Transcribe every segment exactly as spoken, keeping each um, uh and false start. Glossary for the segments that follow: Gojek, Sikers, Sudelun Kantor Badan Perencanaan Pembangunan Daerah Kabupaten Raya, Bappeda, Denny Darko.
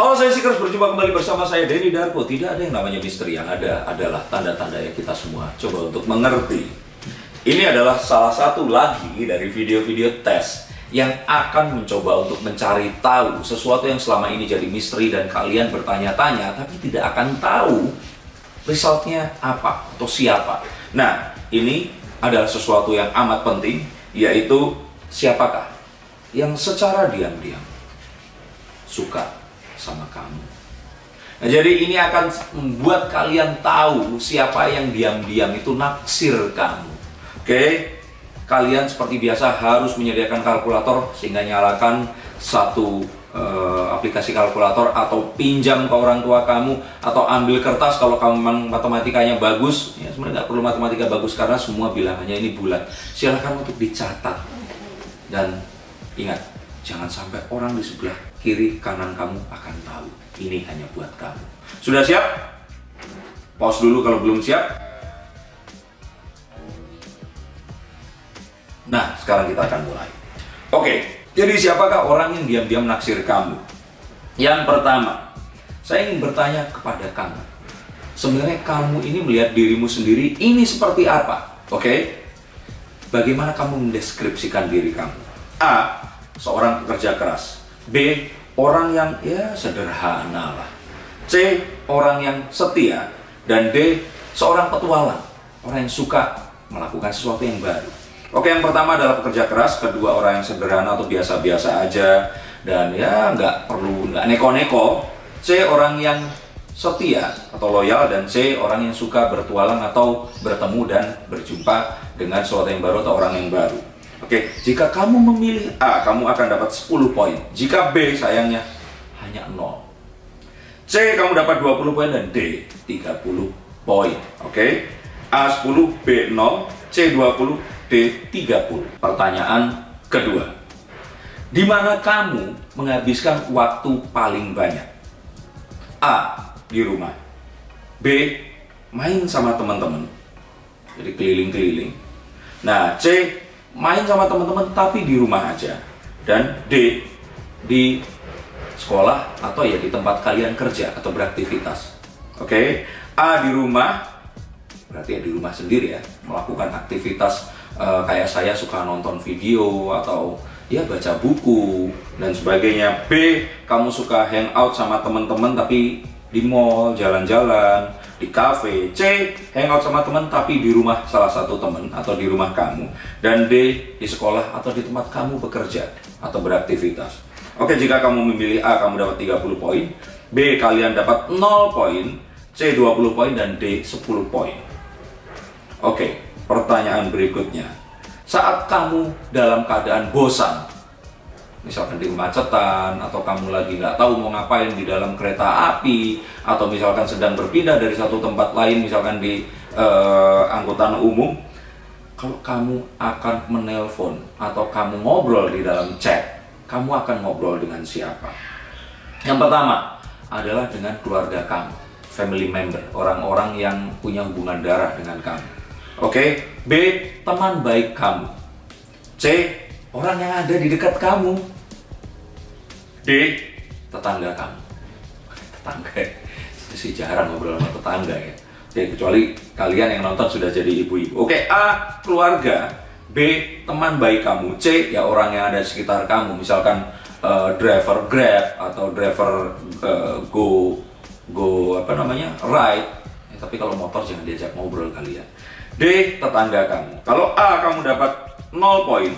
Halo, saya Sikers, berjumpa kembali bersama saya Denny Darko. Tidak ada yang namanya misteri, yang ada adalah tanda-tanda yang kita semua coba untuk mengerti. Ini adalah salah satu lagi dari video-video tes yang akan mencoba untuk mencari tahu sesuatu yang selama ini jadi misteri dan kalian bertanya-tanya tapi tidak akan tahu resultnya apa atau siapa. Nah, ini adalah sesuatu yang amat penting, yaitu siapakah yang secara diam-diam suka sama kamu. Nah, jadi ini akan membuat kalian tahu siapa yang diam-diam itu naksir kamu. Oke, kalian seperti biasa harus menyediakan kalkulator, sehingga nyalakan satu eh, aplikasi kalkulator atau pinjam ke orang tua kamu, atau ambil kertas kalau kamu matematikanya bagus. Ya, sebenarnya nggak perlu matematika bagus karena semua bilangannya ini bulat. Silakan untuk dicatat dan ingat, jangan sampai orang di sebelah kiri kanan kamu akan tahu. Ini hanya buat kamu. Sudah siap? Pause dulu kalau belum siap. Nah, sekarang kita akan mulai. Oke, jadi siapakah orang yang diam-diam naksir kamu? Yang pertama, saya ingin bertanya kepada kamu. Sebenarnya kamu ini melihat dirimu sendiri ini seperti apa? Oke? Bagaimana kamu mendeskripsikan diri kamu? A. Seorang pekerja keras. B. Orang yang ya sederhana lah. C. Orang yang setia. Dan D. Seorang petualang. Orang yang suka melakukan sesuatu yang baru. Oke, yang pertama adalah pekerja keras. Kedua, orang yang sederhana atau biasa-biasa aja. Dan ya nggak perlu, nggak neko-neko. C. Orang yang setia atau loyal. Dan C. Orang yang suka bertualang atau bertemu dan berjumpa dengan sesuatu yang baru atau orang yang baru. Oke, jika kamu memilih A, kamu akan dapat sepuluh poin. Jika B, sayangnya hanya nol. C, kamu dapat dua puluh poin, dan D, tiga puluh poin. Oke, A sepuluh, B nol, C dua puluh, D tiga puluh. Pertanyaan kedua, di mana kamu menghabiskan waktu paling banyak? A. Di rumah. B. Main sama teman-teman, jadi keliling-keliling. Nah, C. Main sama teman-teman tapi di rumah aja. Dan D. Di sekolah atau ya di tempat kalian kerja atau beraktivitas. Oke, A. Di rumah, berarti ya di rumah sendiri ya, melakukan aktivitas e, kayak saya suka nonton video atau ya baca buku dan sebagainya. B. Kamu suka hangout sama teman-teman tapi di mall, jalan-jalan, di kafe. C. Hangout sama teman tapi di rumah salah satu teman atau di rumah kamu. Dan D. Di sekolah atau di tempat kamu bekerja atau beraktivitas. Oke, jika kamu memilih A, kamu dapat tiga puluh poin. B, kalian dapat nol poin. C, dua puluh poin. Dan D, sepuluh poin. Oke, pertanyaan berikutnya. Saat kamu dalam keadaan bosan, misalkan di kemacetan, atau kamu lagi nggak tahu mau ngapain di dalam kereta api, atau misalkan sedang berpindah dari satu tempat lain, misalkan di eh, angkutan umum, kalau kamu akan menelpon atau kamu ngobrol di dalam chat, kamu akan ngobrol dengan siapa? Yang pertama adalah dengan keluarga kamu, family member, orang-orang yang punya hubungan darah dengan kamu. Oke, B. Teman baik kamu. C. Orang yang ada di dekat kamu. D. Tetangga kamu. Tetangga ya? Sih jarang ngobrol sama tetangga ya. Ya, kecuali kalian yang nonton sudah jadi ibu-ibu. Oke, A. Keluarga. B. Teman baik kamu. C. Ya orang yang ada di sekitar kamu. Misalkan uh, driver Grab atau driver uh, Go Go apa namanya? Ride. Ya, tapi kalau motor jangan diajak ngobrol kalian. D. Tetangga kamu. Kalau A, kamu dapat nol poin.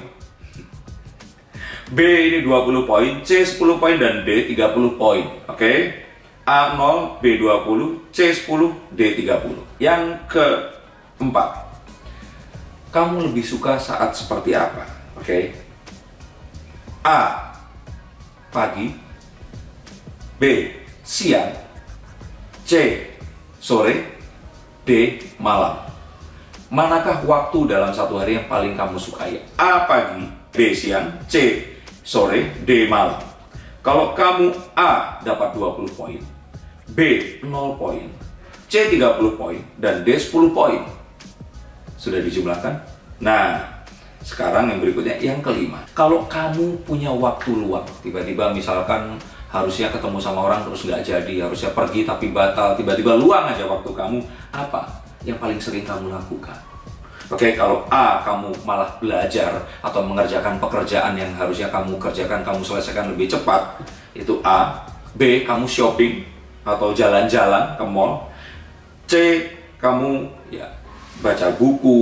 B. Ini dua puluh poin, C sepuluh poin, dan D tiga puluh poin. Oke, A nol, B dua puluh, C sepuluh, D tiga puluh. Yang keempat, kamu lebih suka saat seperti apa? Oke, A. Pagi. B. Siang. C. Sore. D. Malam. Manakah waktu dalam satu hari yang paling kamu sukai? A. Pagi. B. Siang. C. Sore. D. Malam. Kalau kamu A. dapat dua puluh poin, B. nol poin, C. tiga puluh poin, dan D. sepuluh poin. Sudah dijumlahkan? Nah, sekarang yang berikutnya, yang kelima. Kalau kamu punya waktu luang, tiba-tiba misalkan harusnya ketemu sama orang terus nggak jadi, harusnya pergi tapi batal, tiba-tiba luang aja waktu kamu. Apa yang paling sering kamu lakukan? Oke, kalau A, kamu malah belajar atau mengerjakan pekerjaan yang harusnya kamu kerjakan, kamu selesaikan lebih cepat, itu A. B, kamu shopping atau jalan-jalan ke mall. C, kamu ya baca buku,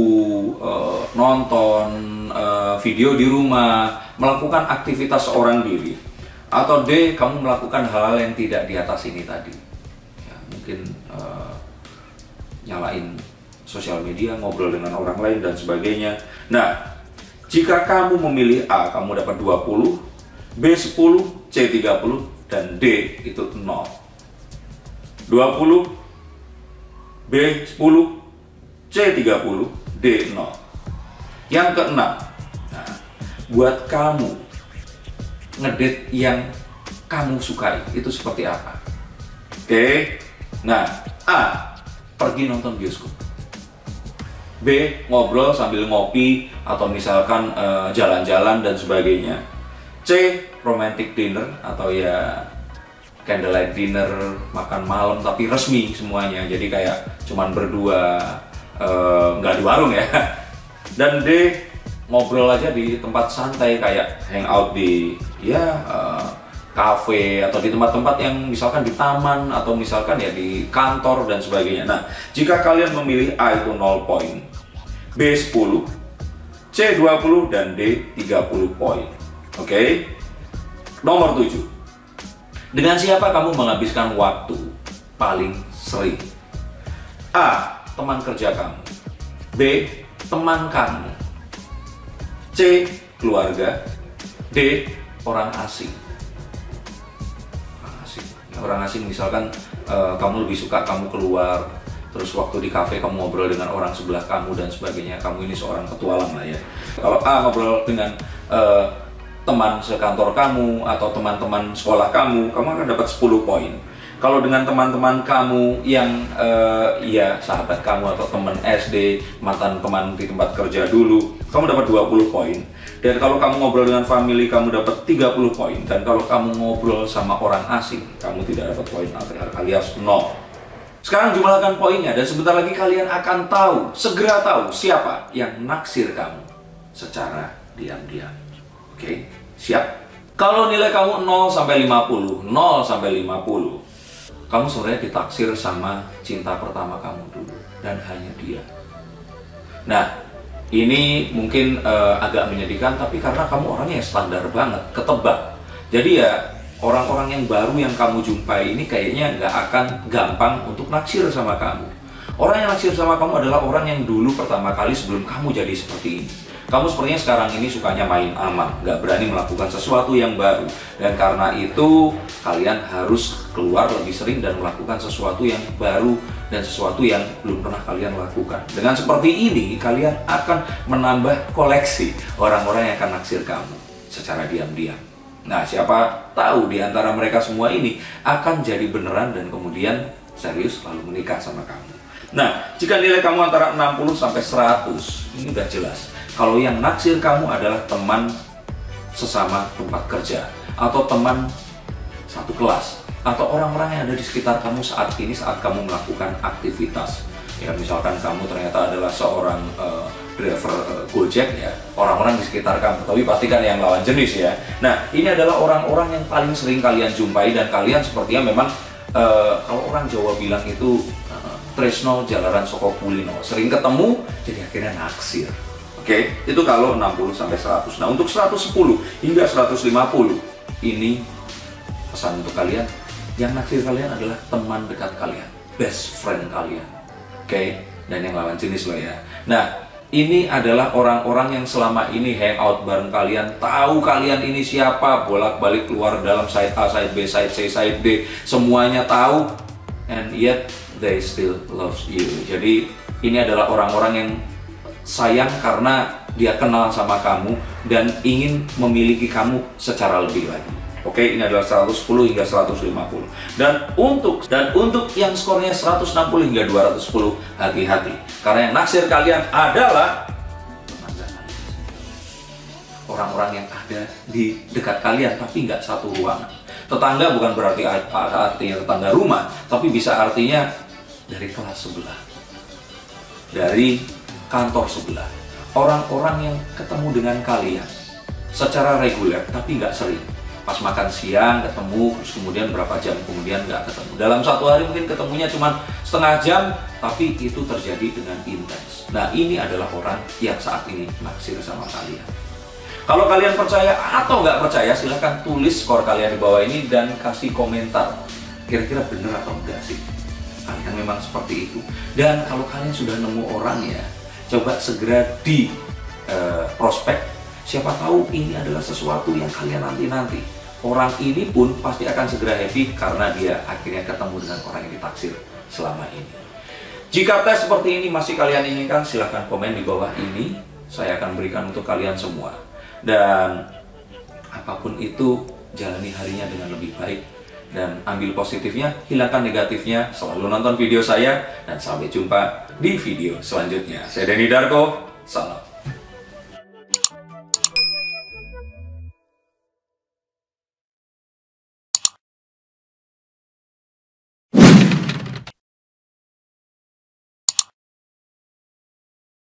e, nonton e, video di rumah, melakukan aktivitas seorang diri. Atau D, kamu melakukan hal-hal yang tidak di atas ini tadi. Ya, mungkin e, nyalain sosial media, ngobrol dengan orang lain, dan sebagainya. Nah, jika kamu memilih A, kamu dapat dua puluh, B sepuluh, C tiga puluh, dan D itu nol. dua puluh, B sepuluh, C tiga puluh, D nol. Yang keenam, nah, buat kamu, ngedate yang kamu sukai itu seperti apa? Oke, nah, A, pergi nonton bioskop. B, ngobrol sambil ngopi atau misalkan jalan-jalan uh, dan sebagainya. C, romantic dinner atau ya candlelight dinner, makan malam tapi resmi semuanya, jadi kayak cuman berdua, nggak uh, di warung ya. Dan D, ngobrol aja di tempat santai kayak hangout di ya uh, kafe atau di tempat-tempat yang misalkan di taman atau misalkan ya di kantor dan sebagainya. Nah, jika kalian memilih A itu nol poin, B sepuluh, C dua puluh, dan D tiga puluh poin. Oke, okay? Nomor tujuh. Dengan siapa kamu menghabiskan waktu paling sering? A, teman kerja kamu. B, teman kamu. C, keluarga. D, orang asing. Orang asing, ya, orang asing misalkan uh, kamu lebih suka kamu keluar, terus waktu di kafe kamu ngobrol dengan orang sebelah kamu dan sebagainya. Kamu ini seorang petualang lah ya. Kalau A, ngobrol dengan uh, teman sekantor kamu atau teman-teman sekolah kamu, kamu akan dapat sepuluh poin. Kalau dengan teman-teman kamu yang uh, ya sahabat kamu atau teman S D, mantan teman di tempat kerja dulu, kamu dapat dua puluh poin. Dan kalau kamu ngobrol dengan family, kamu dapat tiga puluh poin. Dan kalau kamu ngobrol sama orang asing, kamu tidak dapat poin alias nol. Sekarang jumlahkan poinnya, dan sebentar lagi kalian akan tahu, segera tahu siapa yang naksir kamu secara diam-diam. Oke, siap? Kalau nilai kamu nol sampai lima puluh, nol sampai lima puluh, kamu sebenarnya ditaksir sama cinta pertama kamu dulu, dan hanya dia. Nah, ini mungkin uh, agak menyedihkan, tapi karena kamu orangnya standar banget, ketebak. Jadi ya, orang-orang yang baru yang kamu jumpai ini kayaknya nggak akan gampang untuk naksir sama kamu. Orang yang naksir sama kamu adalah orang yang dulu pertama kali sebelum kamu jadi seperti ini. Kamu sepertinya sekarang ini sukanya main aman, nggak berani melakukan sesuatu yang baru. Dan karena itu, kalian harus keluar lebih sering dan melakukan sesuatu yang baru dan sesuatu yang belum pernah kalian lakukan. Dengan seperti ini, kalian akan menambah koleksi orang-orang yang akan naksir kamu secara diam-diam. Nah, siapa tahu di antara mereka semua ini akan jadi beneran dan kemudian serius lalu menikah sama kamu. Nah, jika nilai kamu antara enam puluh sampai seratus, ini udah jelas. Kalau yang naksir kamu adalah teman sesama tempat kerja, atau teman satu kelas, atau orang-orang yang ada di sekitar kamu saat ini saat kamu melakukan aktivitas. Ya, misalkan kamu ternyata adalah seorang uh, driver uh, Gojek ya, orang-orang di sekitar kamu, tapi pastikan yang lawan jenis ya. Nah, ini adalah orang-orang yang paling sering kalian jumpai, dan kalian sepertinya memang uh, kalau orang Jawa bilang itu uh, tresno jalaran soko kulino, sering ketemu jadi akhirnya naksir. Oke, okay? Itu kalau enam puluh sampai seratus. Nah, untuk seratus sepuluh hingga seratus lima puluh, ini pesan untuk kalian, yang naksir kalian adalah teman dekat kalian, best friend kalian. Oke, okay, dan yang lawan jenis loh ya. Nah, ini adalah orang-orang yang selama ini hangout bareng kalian, tahu kalian ini siapa, bolak-balik keluar dalam side A, side B, side C, side D, semuanya tahu, and yet they still love you. Jadi ini adalah orang-orang yang sayang karena dia kenal sama kamu dan ingin memiliki kamu secara lebih lagi. Oke, ini adalah seratus sepuluh hingga seratus lima puluh. Dan untuk dan untuk yang skornya seratus enam puluh hingga dua ratus sepuluh, hati-hati. Karena yang naksir kalian adalah orang-orang yang ada di dekat kalian tapi nggak satu ruangan. Tetangga bukan berarti artinya tetangga rumah, tapi bisa artinya dari kelas sebelah, dari kantor sebelah. Orang-orang yang ketemu dengan kalian secara reguler, tapi nggak sering. Pas makan siang ketemu, terus kemudian berapa jam kemudian nggak ketemu. Dalam satu hari mungkin ketemunya cuma setengah jam, tapi itu terjadi dengan intens. Nah, ini adalah orang yang saat ini naksir sama kalian. Kalau kalian percaya atau nggak percaya, silahkan tulis skor kalian di bawah ini dan kasih komentar. Kira-kira bener atau enggak sih? Kalian memang seperti itu. Dan kalau kalian sudah nemu orangnya, coba segera di eh, prospek. Siapa tahu ini adalah sesuatu yang kalian nanti-nanti. Orang ini pun pasti akan segera happy karena dia akhirnya ketemu dengan orang yang ditaksir selama ini. Jika tes seperti ini masih kalian inginkan, silahkan komen di bawah ini. Saya akan berikan untuk kalian semua. Dan apapun itu, jalani harinya dengan lebih baik. Dan ambil positifnya, hilangkan negatifnya. Selalu nonton video saya. Dan sampai jumpa di video selanjutnya. Saya Denny Darko, salam.